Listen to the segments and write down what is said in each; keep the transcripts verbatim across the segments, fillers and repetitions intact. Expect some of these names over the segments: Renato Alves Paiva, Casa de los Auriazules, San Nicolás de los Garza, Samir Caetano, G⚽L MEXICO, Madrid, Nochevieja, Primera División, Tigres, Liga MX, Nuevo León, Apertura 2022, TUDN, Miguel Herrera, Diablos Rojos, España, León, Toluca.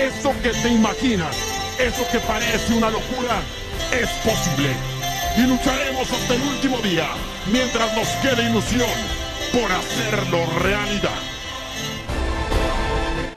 Eso que te imaginas, eso que parece una locura, es posible. Y lucharemos hasta el último día, mientras nos quede ilusión por hacerlo realidad.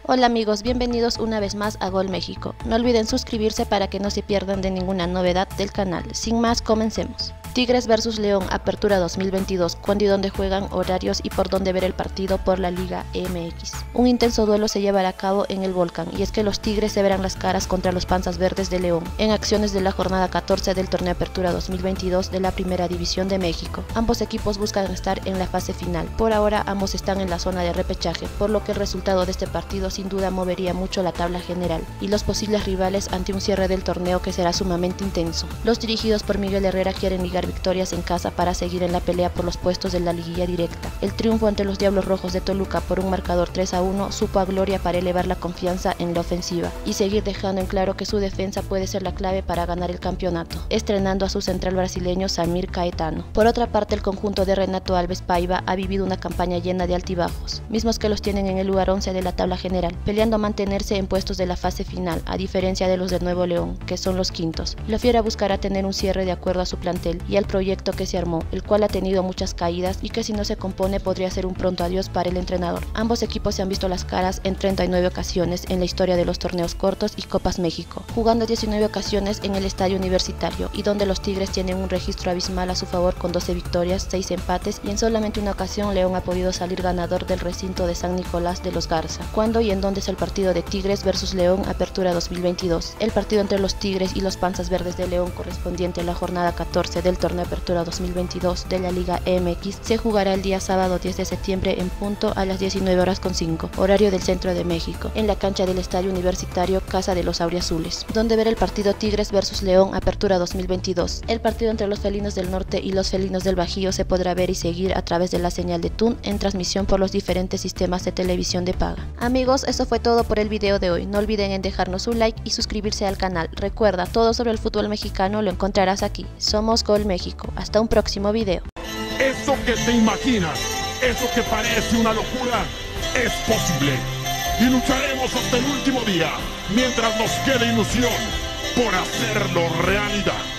Hola amigos, bienvenidos una vez más a Gol México. No olviden suscribirse para que no se pierdan de ninguna novedad del canal. Sin más, comencemos. Tigres versus León, Apertura dos mil veintidós, cuándo y dónde juegan, horarios y por dónde ver el partido por la Liga M X. Un intenso duelo se llevará a cabo en el Volcán, y es que los Tigres se verán las caras contra los Panzas Verdes de León, en acciones de la jornada catorce del torneo Apertura dos mil veintidós de la Primera División de México. Ambos equipos buscan estar en la fase final. Por ahora ambos están en la zona de repechaje, por lo que el resultado de este partido sin duda movería mucho la tabla general y los posibles rivales ante un cierre del torneo que será sumamente intenso. Los dirigidos por Miguel Herrera quieren ligar victorias en casa para seguir en la pelea por los puestos de la liguilla directa. El triunfo ante los Diablos Rojos de Toluca por un marcador tres a uno supo a gloria para elevar la confianza en la ofensiva y seguir dejando en claro que su defensa puede ser la clave para ganar el campeonato, estrenando a su central brasileño Samir Caetano. Por otra parte, el conjunto de Renato Alves Paiva ha vivido una campaña llena de altibajos, mismos que los tienen en el lugar once de la tabla general, peleando a mantenerse en puestos de la fase final, a diferencia de los de Nuevo León, que son los quintos. La Fiera buscará tener un cierre de acuerdo a su plantel y al proyecto que se armó, el cual ha tenido muchas caídas y que si no se compone podría ser un pronto adiós para el entrenador. Ambos equipos se han visto las caras en treinta y nueve ocasiones en la historia de los torneos cortos y Copas México, jugando diecinueve ocasiones en el Estadio Universitario, y donde los Tigres tienen un registro abismal a su favor con doce victorias, seis empates, y en solamente una ocasión León ha podido salir ganador del recinto de San Nicolás de los Garza. ¿Cuándo y en dónde es el partido de Tigres versus León Apertura dos mil veintidós? El partido entre los Tigres y los Panzas Verdes de León, correspondiente a la jornada catorce del torneo Apertura dos mil veintidós de la Liga M X, se jugará el día sábado diez de septiembre en punto a las diecinueve horas con cinco, horario del centro de México, en la cancha del Estadio Universitario Casa de los Auriazules. Donde ver el partido Tigres versus León Apertura dos mil veintidós. El partido entre los Felinos del Norte y los Felinos del Bajío se podrá ver y seguir a través de la señal de T U D N en transmisión por los diferentes sistemas de televisión de paga. Amigos, eso fue todo por el video de hoy. No olviden en dejarnos un like y suscribirse al canal. Recuerda, todo sobre el fútbol mexicano lo encontrarás aquí. Somos G⚽L México. Hasta un próximo video. Eso que te imaginas, eso que parece una locura, es posible. Y lucharemos hasta el último día, mientras nos quede ilusión por hacerlo realidad.